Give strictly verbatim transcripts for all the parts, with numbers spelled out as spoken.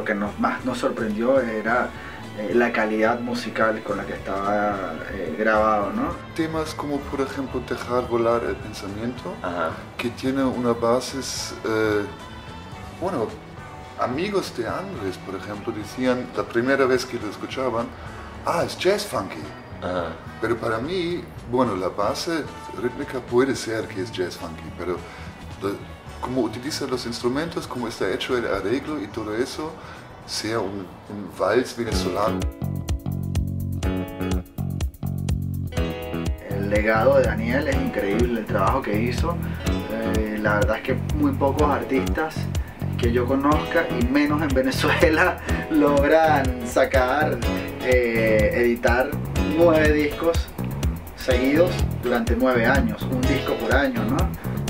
lo que nos, más nos sorprendió era eh, la calidad musical con la que estaba eh, grabado, ¿no? Temas como, por ejemplo, Dejar Volar el Pensamiento, ajá, que tiene una base, eh, bueno, amigos de Andrés, por ejemplo, decían la primera vez que lo escuchaban, ah, es jazz funky. Ajá. Pero para mí, bueno, la base rítmica puede ser que es jazz funky, pero la, como utiliza los instrumentos, como está hecho el arreglo y todo eso, sea un, un vals venezolano. El legado de Daniel es increíble, el trabajo que hizo. Eh, la verdad es que muy pocos artistas que yo conozca, y menos en Venezuela, logran sacar, eh, editar nueve discos seguidos durante nueve años, un disco por año, ¿no?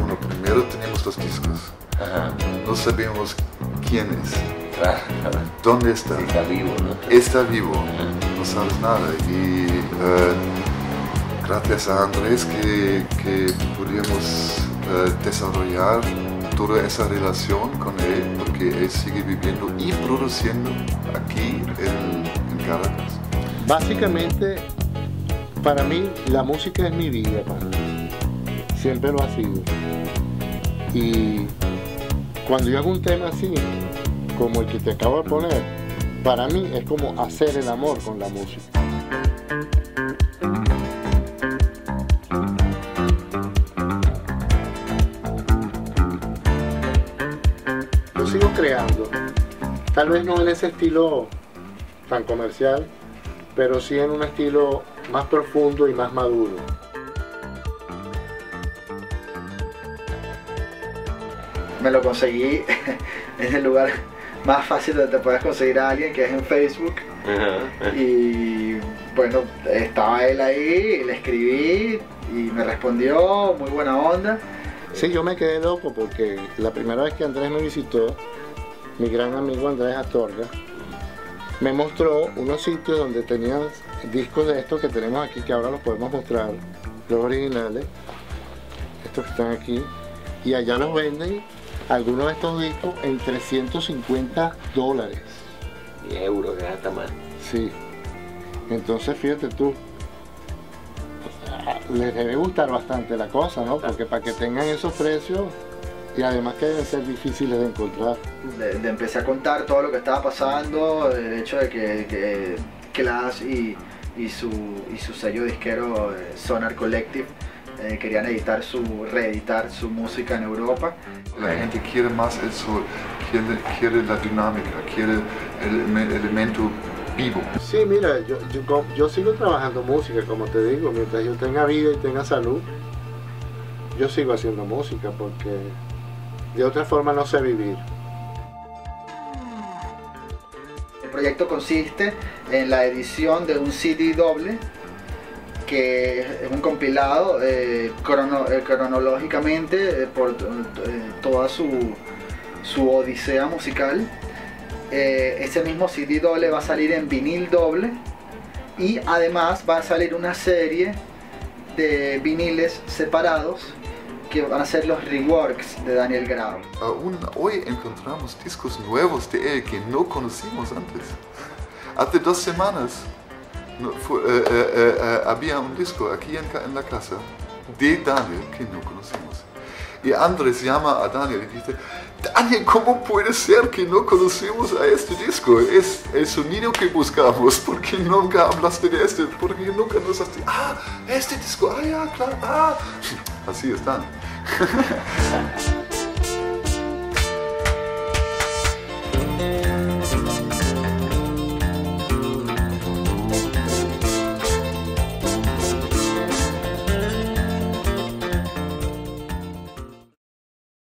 Bueno, primero tenemos los discos, ajá, no sabemos quién es, claro, dónde está, está vivo, ¿no? Está vivo, ajá, no sabes nada, y uh, gracias a Andrés que, que pudimos uh, desarrollar toda esa relación con él, porque él sigue viviendo y produciendo aquí en, en Caracas. Básicamente, para mí, la música es mi vida, para mí. Siempre lo ha sido. Y cuando yo hago un tema así, como el que te acabo de poner, para mí es como hacer el amor con la música. Lo sigo creando. Tal vez no en ese estilo tan comercial, pero sí en un estilo más profundo y más maduro. Me lo conseguí en el lugar más fácil donde te puedes conseguir a alguien, que es en Facebook. Uh-huh. Y bueno, estaba él ahí, le escribí y me respondió, muy buena onda. Sí, yo me quedé loco porque la primera vez que Andrés me visitó, mi gran amigo Andrés Atorga, me mostró unos sitios donde tenían discos de estos que tenemos aquí, que ahora los podemos mostrar, los originales, estos que están aquí, y allá los venden, algunos de estos discos, en trescientos cincuenta dólares. Y euros, que hasta más. Sí. Entonces, fíjate tú, les debe gustar bastante la cosa, ¿no? Porque para que tengan esos precios, y además que deben ser difíciles de encontrar. Le, le empecé a contar todo lo que estaba pasando, el hecho de que, que Klaas y, y, su, y su sello disquero eh, Sonar Kollektiv eh, querían editar su, reeditar su música en Europa. La gente quiere más el sol, quiere, quiere la dinámica, quiere el, el elemento vivo. Sí, mira, yo, yo, yo sigo trabajando música, como te digo, mientras yo tenga vida y tenga salud, yo sigo haciendo música porque de otra forma no sé vivir. El proyecto consiste en la edición de un C D doble, que es un compilado eh, crono, eh, cronológicamente eh, por eh, toda su, su odisea musical. Eh, ese mismo C D doble va a salir en vinil doble y además va a salir una serie de viniles separados que van a ser los reworks de Daniel Grau. Aún hoy encontramos discos nuevos de él que no conocimos antes. Hace dos semanas no, fue, eh, eh, eh, había un disco aquí en, en la casa de Daniel que no conocimos. Y Andrés llama a Daniel y dice, Daniel, ¿cómo puede ser que no conocimos a este disco? Es el sonido que buscamos, porque nunca hablaste de este, porque nunca nos has dicho, ah, este disco, ah, ya, claro, ah. Así están.